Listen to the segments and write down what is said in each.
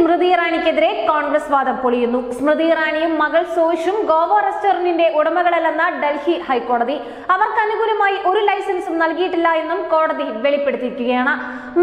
സ്മൃതി ഇറാനിക്കെതിരെ കോൺഗ്രസ് വാദം പൊളിയുന്നു. സ്മൃതി ഇറാനിയും മകൾ സോയിഷും ഗോവ റെസ്റ്റോറന്റിന്റെ ഉടമകളല്ലെന്ന ഡൽഹി ഹൈക്കോടതി. അവർക്ക് അനുകൂലമായി ഒരു ലൈസൻസും നൽകിയിട്ടില്ല എന്നും കോടതി വെളിപ്പെടുത്തിയിരിക്കുകയാണ്.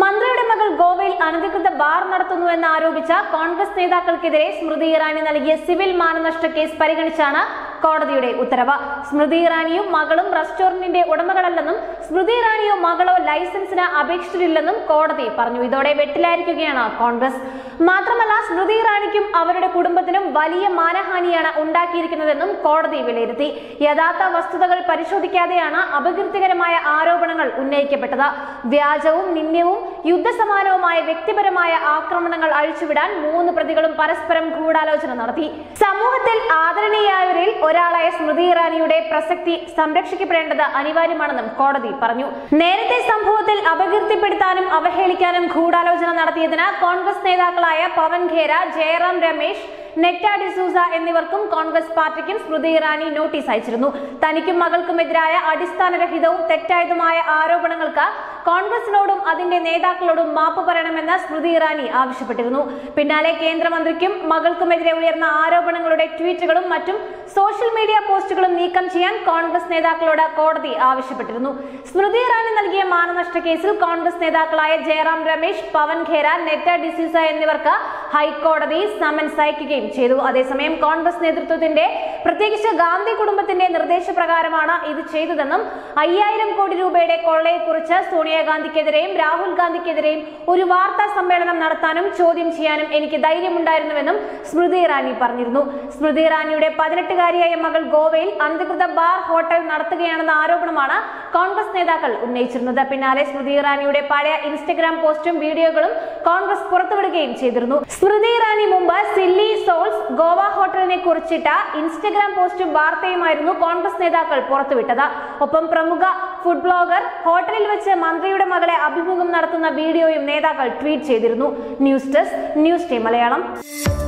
മന്ത്രിയുടെ മകൾ ഗോവയിൽ അനധികൃത ബാർ നടത്തുന്നു എന്ന് ആരോപിച്ച കോൺഗ്രസ് നേതാക്കൾക്കെതിരെ സ്മൃതി ഇറാനി നൽകിയ സിവിൽ മാനനഷ്ട കേസ് പരിഗണിച്ചാണ് കോടതിയുടെ ഉത്തരവ്. സ്മൃതി ഇറാനിയും മകളും റെസ്റ്റോറന്റിന്റെ ഉടമകളല്ലെന്നും സ്മൃതി ഇറാനിയോ മകളോ ലൈസൻസിന് അപേക്ഷിച്ചിട്ടില്ലെന്നും കോടതി പറഞ്ഞു. ഇതോടെ വെട്ടിലായിരിക്കുകയാണ് കോൺഗ്രസ്. മാത്രമല്ല സ്മൃതി ഇറാനിക്കും അവരുടെ കുടുംബത്തിനും വലിയ മാനഹാനിയാണ് ഉണ്ടാക്കിയിരിക്കുന്നതെന്നും കോടതി വിലയിരുത്തി. യഥാർത്ഥ വസ്തുതകൾ പരിശോധിക്കാതെയാണ് അപകീർത്തികരമായ ആരോപണങ്ങൾ ഉന്നയിക്കപ്പെട്ടത്. വ്യാജവും നിന്ദ്യവും യുദ്ധസമാനവുമായ വ്യക്തിപരമായ ആക്രമണങ്ങൾ അഴിച്ചുവിടാൻ 3 പ്രതികളും പരസ്പരം ഗൂഢാലോചന നടത്തി. സമൂഹത്തിൽ ആദരണീയവരിൽ ഒരാളായ സ്മൃതി ഇറാനിയുടെ പ്രസക്തി സംരക്ഷിക്കപ്പെടേണ്ടത് അനിവാര്യമാണെന്നും കോടതി പറഞ്ഞു. നേരത്തെ സംഭവത്തിൽ അപകീർത്തിപ്പെടുത്താനും അവഹേളിക്കാനും ഗൂഢാലോചന നടത്തിയതിന് കോൺഗ്രസ് നേതാക്കളായ പവൻ ഖേര, ജയറാം രമേശ്, നെറ്റ ഡിസൂസ എന്നിവർക്കും കോൺഗ്രസ് പാർട്ടിക്കും സ്മൃതി ഇറാനി നോട്ടീസ് അയച്ചിരുന്നു. തനിക്കും മകൾക്കുമെതിരായ അടിസ്ഥാനരഹിതവും തെറ്റായതുമായ ആരോപണങ്ങൾക്ക് കോൺഗ്രസിനോടും അതിന്റെ നേതാക്കളോടും മാപ്പ് പറയണമെന്ന് സ്മൃതി ഇറാനി ആവശ്യപ്പെട്ടിരുന്നു. പിന്നാലെ കേന്ദ്രമന്ത്രിക്കും മകൾക്കുമെതിരെ ഉയർന്ന ആരോപണങ്ങളുടെ ട്വീറ്റുകളും മറ്റും സോഷ്യൽ മീഡിയ പോസ്റ്റുകളും നീക്കം ചെയ്യാൻ കോൺഗ്രസ് നേതാക്കളോട് കോടതി ആവശ്യപ്പെട്ടിരുന്നു. സ്മൃതി ഇറാനി നൽകിയ മാനനഷ്ട കേസിൽ കോൺഗ്രസ് നേതാക്കളായ ജയറാം രമേശ്, പവൻ ഖേര, നെറ്റ ഡിസൂസ എന്നിവർക്ക് ഹൈക്കോടതി സമൻസ് അയക്കുകയും ചെയ്തു. അതേസമയം കോൺഗ്രസ് നേതൃത്വത്തിന്റെ പ്രത്യേകിച്ച് ഗാന്ധി കുടുംബത്തിന്റെ നിർദ്ദേശപ്രകാരമാണ് ഇത് ചെയ്തതെന്നും 5000 കോടി രൂപയുടെ കൊള്ളയെക്കുറിച്ച് സോണിയാഗാന്ധിക്കെതിരെയും രാഹുൽ ഗാന്ധിക്കെതിരെയും ഒരു വാർത്താ സമ്മേളനം നടത്താനും ചോദ്യം ചെയ്യാനും എനിക്ക് ധൈര്യമുണ്ടായിരുന്നുവെന്നും സ്മൃതി ഇറാനി പറഞ്ഞിരുന്നു. സ്മൃതി ഇറാനിയുടെ 18-കാരിയായ മകൾ ഗോവയിൽ അനധികൃത ബാർ, ഹോട്ടൽ നടത്തുകയാണെന്ന ആരോപണമാണ് കോൺഗ്രസ് നേതാക്കൾ ഉന്നയിച്ചിരുന്നത്. പിന്നാലെ സ്മൃതി ഇറാനിയുടെ പഴയ ഇൻസ്റ്റഗ്രാം പോസ്റ്റും വീഡിയോകളും കോൺഗ്രസ് പുറത്തുവിടുകയും ചെയ്തിരുന്നു. സ്മൃതി ഇറാനി മുമ്പ് സില്ലി സോൾസ് ഗോവ ഹോട്ടലിനെ കുറിച്ചിട്ട ഇൻസ്റ്റഗ്രാം പോസ്റ്റും വാർത്തയുമായിരുന്നു കോൺഗ്രസ് നേതാക്കൾ പുറത്തുവിട്ടത്. ഒപ്പം പ്രമുഖ ഫുഡ് ബ്ലോഗർ ഹോട്ടലിൽ വെച്ച് മന്ത്രിയുടെ മകളെ അഭിമുഖം നടത്തുന്ന വീഡിയോയും നേതാക്കൾ ട്വീറ്റ് ചെയ്തിരുന്നു. News desk, news time Malayalam.